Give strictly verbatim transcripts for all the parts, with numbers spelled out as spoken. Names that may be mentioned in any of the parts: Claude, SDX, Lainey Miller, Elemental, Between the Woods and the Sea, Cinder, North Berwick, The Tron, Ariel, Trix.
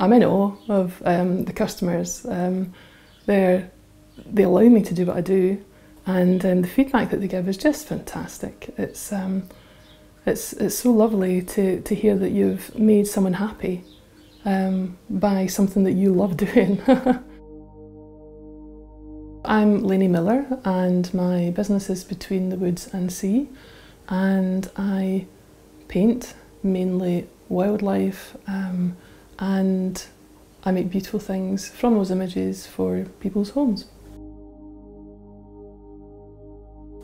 I'm in awe of um, the customers. Um, they're, they allow me to do what I do, and um, the feedback that they give is just fantastic. It's, um, it's, it's so lovely to, to hear that you've made someone happy um, by something that you love doing. I'm Lainey Miller, and my business is Between the Woods and Sea, and I paint mainly wildlife, um, and I make beautiful things from those images for people's homes.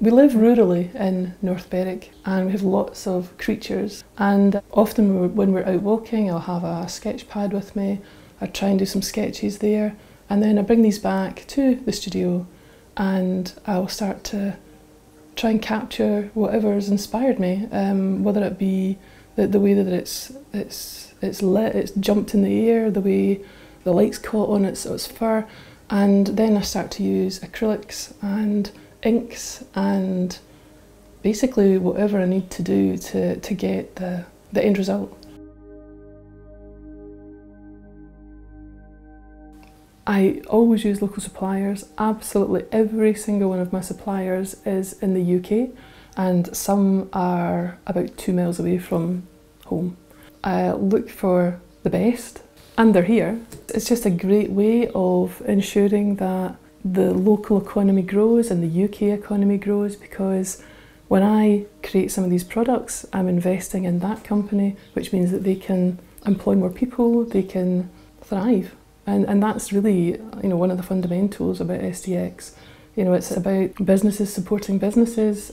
We live rurally in North Berwick, and we have lots of creatures, and often when we're out walking I'll have a sketch pad with me. I try and do some sketches there, and then I bring these back to the studio and I'll start to try and capture whatever's inspired me, um, whether it be the, the way that it's, it's, it's lit, it's jumped in the air, the way the light's caught on its, its fur, and then I start to use acrylics and inks and basically whatever I need to do to, to get the, the end result. I always use local suppliers. Absolutely every single one of my suppliers is in the U K, and some are about two miles away from home. I look for the best, and they're here. It's just a great way of ensuring that the local economy grows and the U K economy grows, because when I create some of these products, I'm investing in that company, which means that they can employ more people, they can thrive. And, and that's really, you know, one of the fundamentals about S D X. You know, it's about businesses supporting businesses.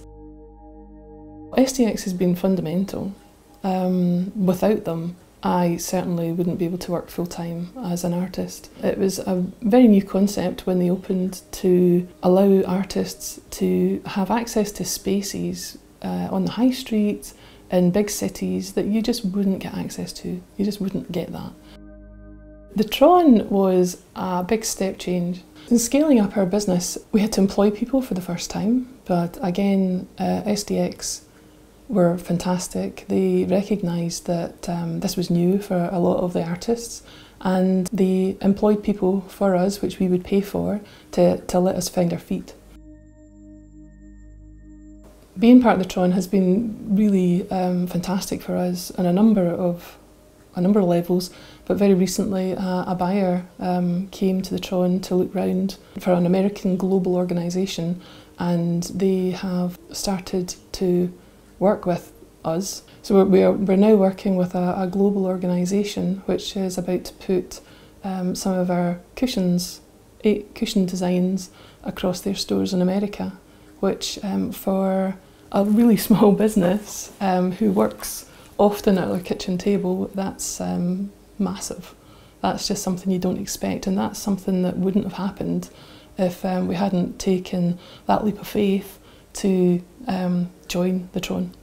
S D X has been fundamental. Um, without them, I certainly wouldn't be able to work full-time as an artist. It was a very new concept when they opened to allow artists to have access to spaces uh, on the high street in big cities that you just wouldn't get access to. You just wouldn't get that. The Tron was a big step change. In scaling up our business, we had to employ people for the first time, but again, uh, S D X were fantastic. They recognised that um, this was new for a lot of the artists, and they employed people for us, which we would pay for, to, to let us find our feet. Being part of the Tron has been really um, fantastic for us on a number of a number of levels, but very recently uh, a buyer um, came to the Tron to look round for an American global organisation, and they have started to work with us. So we're, we're, we're now working with a, a global organisation which is about to put um, some of our cushions, eight cushion designs, across their stores in America, which um, for a really small business um, who works often at our kitchen table, that's um, massive. That's just something you don't expect, and that's something that wouldn't have happened if um, we hadn't taken that leap of faith to um, join the Tron.